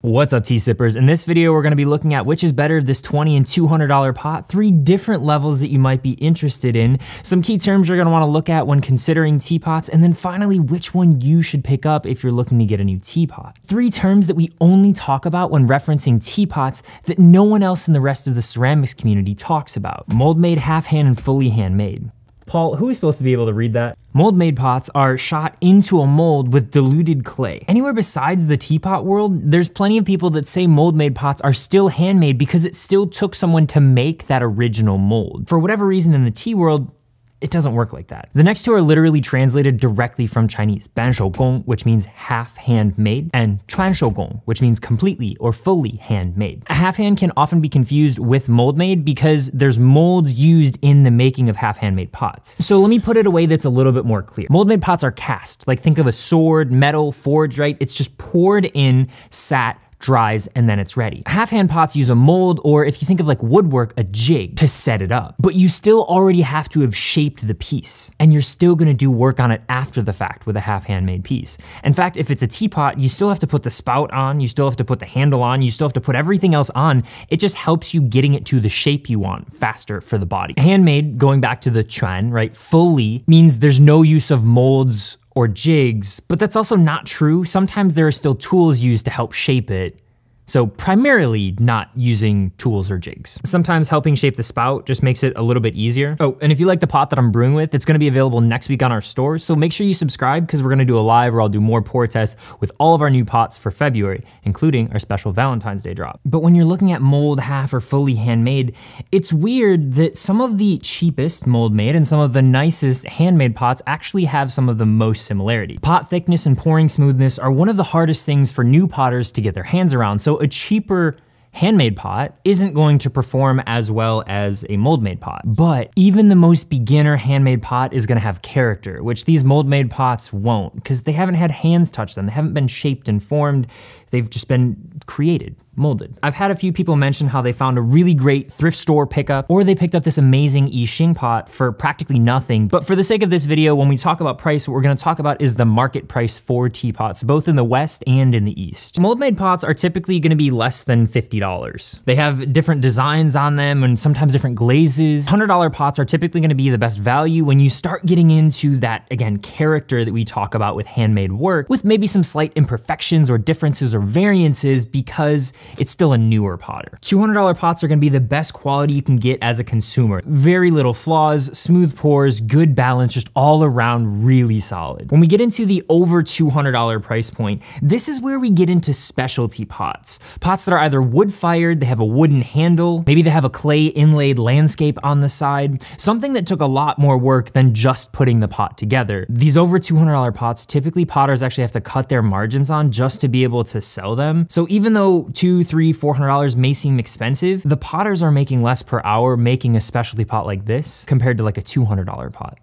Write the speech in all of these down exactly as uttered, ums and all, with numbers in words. What's up, tea sippers? In this video, we're gonna be looking at which is better, this twenty dollar and two hundred dollar pot, three different levels that you might be interested in, some key terms you're gonna wanna look at when considering teapots, and then finally, which one you should pick up if you're looking to get a new teapot. Three terms that we only talk about when referencing teapots that no one else in the rest of the ceramics community talks about. Mold-made, half-hand, and fully handmade. Paul, who is supposed to be able to read that? Mold-made pots are shot into a mold with diluted clay. Anywhere besides the teapot world, there's plenty of people that say mold-made pots are still handmade because it still took someone to make that original mold. For whatever reason in the tea world, it doesn't work like that. The next two are literally translated directly from Chinese, "半手工", which means half handmade, and "穿手工", which means completely or fully handmade. A half hand can often be confused with mold made because there's molds used in the making of half handmade pots. So let me put it a way that's a little bit more clear. Mold made pots are cast, like think of a sword, metal, forged, right? It's just poured in, sat, dries, and then it's ready. Half-hand pots use a mold, or if you think of like woodwork, a jig to set it up, but you still already have to have shaped the piece, and you're still gonna do work on it after the fact with a half-handmade piece. In fact, if it's a teapot, you still have to put the spout on, you still have to put the handle on, you still have to put everything else on. It just helps you getting it to the shape you want faster for the body. Handmade, going back to the chuan, right, fully means there's no use of molds or jigs, but that's also not true. Sometimes there are still tools used to help shape it. So primarily not using tools or jigs. Sometimes helping shape the spout just makes it a little bit easier. Oh, and if you like the pot that I'm brewing with, it's gonna be available next week on our store. So make sure you subscribe because we're gonna do a live where I'll do more pour tests with all of our new pots for February, including our special Valentine's Day drop. But when you're looking at mold, half, or fully handmade, it's weird that some of the cheapest mold made and some of the nicest handmade pots actually have some of the most similarity. Pot thickness and pouring smoothness are one of the hardest things for new potters to get their hands around. So a cheaper handmade pot isn't going to perform as well as a mold-made pot. But even the most beginner handmade pot is gonna have character, which these mold-made pots won't, because they haven't had hands touch them. They haven't been shaped and formed. They've just been created, molded. I've had a few people mention how they found a really great thrift store pickup, or they picked up this amazing Yixing pot for practically nothing. But for the sake of this video, when we talk about price, what we're gonna talk about is the market price for teapots, both in the West and in the East. Mold-made pots are typically gonna be less than fifty dollars. They have different designs on them and sometimes different glazes. one hundred dollar pots are typically gonna be the best value when you start getting into that, again, character that we talk about with handmade work, with maybe some slight imperfections or differences or variances because it's still a newer potter. two hundred dollar pots are gonna be the best quality you can get as a consumer. Very little flaws, smooth pours, good balance, just all around really solid. When we get into the over two hundred dollar price point, this is where we get into specialty pots. Pots that are either wood-fired, they have a wooden handle, maybe they have a clay inlaid landscape on the side, something that took a lot more work than just putting the pot together. These over two hundred dollar pots, typically potters actually have to cut their margins on just to be able to sell them. So even though two Three, four hundred dollars may seem expensive, the potters are making less per hour making a specialty pot like this compared to like a two hundred dollar pot.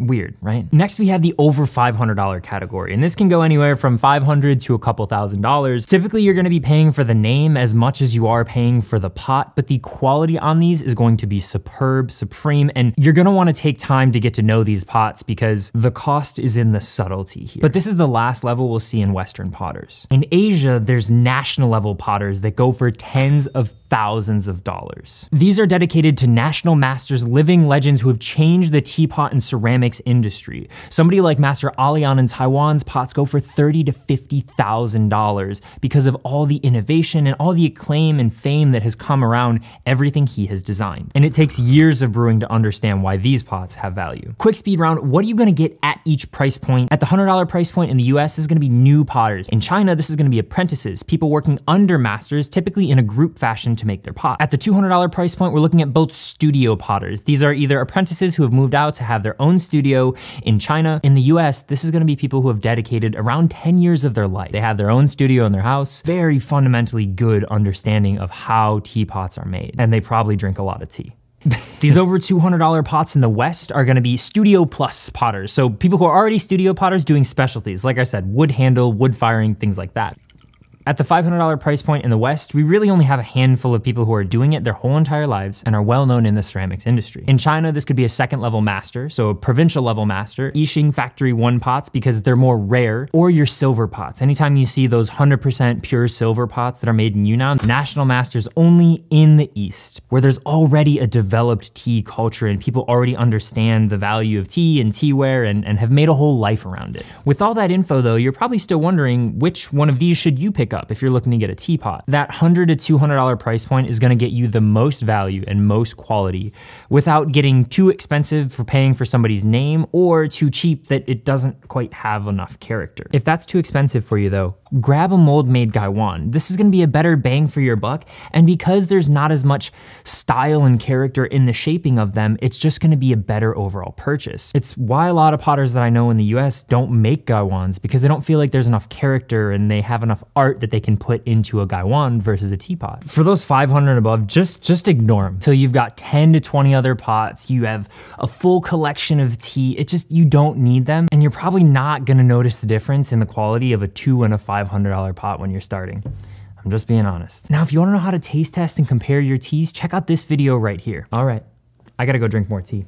Weird, right? Next, we have the over five hundred dollar category, and this can go anywhere from five hundred to a couple thousand dollars. Typically, you're gonna be paying for the name as much as you are paying for the pot, but the quality on these is going to be superb, supreme, and you're gonna wanna take time to get to know these pots because the cost is in the subtlety here. But this is the last level we'll see in Western potters. In Asia, there's national level potters that go for tens of thousands of dollars. These are dedicated to national masters, living legends who have changed the teapot and ceramics industry. Somebody like Master Alian in Taiwan's pots go for thirty thousand dollars to fifty thousand dollars because of all the innovation and all the acclaim and fame that has come around everything he has designed. And it takes years of brewing to understand why these pots have value. Quick speed round, what are you gonna get at each price point? At the one hundred dollar price point in the U S, this is gonna be new potters. In China, this is gonna be apprentices, people working under masters, typically in a group fashion to make their pot. At the two hundred dollar price point, we're looking at both studio potters. These are either apprentices who have moved out to have their own studio in China. In the U S, this is gonna be people who have dedicated around ten years of their life. They have their own studio in their house, very fundamentally good understanding of how teapots are made, and they probably drink a lot of tea. These over two hundred dollar pots in the West are gonna be studio plus potters, so people who are already studio potters doing specialties, like I said, wood handle, wood firing, things like that. At the five hundred dollar price point in the West, we really only have a handful of people who are doing it their whole entire lives and are well known in the ceramics industry. In China, this could be a second level master, so a provincial level master, Yixing factory one pots because they're more rare, or your silver pots. Anytime you see those one hundred percent pure silver pots that are made in Yunnan, national masters only in the East, where there's already a developed tea culture and people already understand the value of tea and teaware and, and have made a whole life around it. With all that info though, you're probably still wondering which one of these should you pick up if you're looking to get a teapot. That one hundred to two hundred dollar price point is gonna get you the most value and most quality without getting too expensive for paying for somebody's name or too cheap that it doesn't quite have enough character. If that's too expensive for you though, grab a mold made Gaiwan. This is gonna be a better bang for your buck, and because there's not as much style and character in the shaping of them, it's just gonna be a better overall purchase. It's why a lot of potters that I know in the U S don't make Gaiwans, because they don't feel like there's enough character and they have enough art that they can put into a Gaiwan versus a teapot. For those five hundred above, just, just ignore them. So you've got ten to twenty other pots, you have a full collection of tea, it just, you don't need them, and you're probably not gonna notice the difference in the quality of a two and a five. five hundred dollar pot when you're starting. I'm just being honest. Now, if you wanna know how to taste test and compare your teas, check out this video right here. All right, I gotta go drink more tea.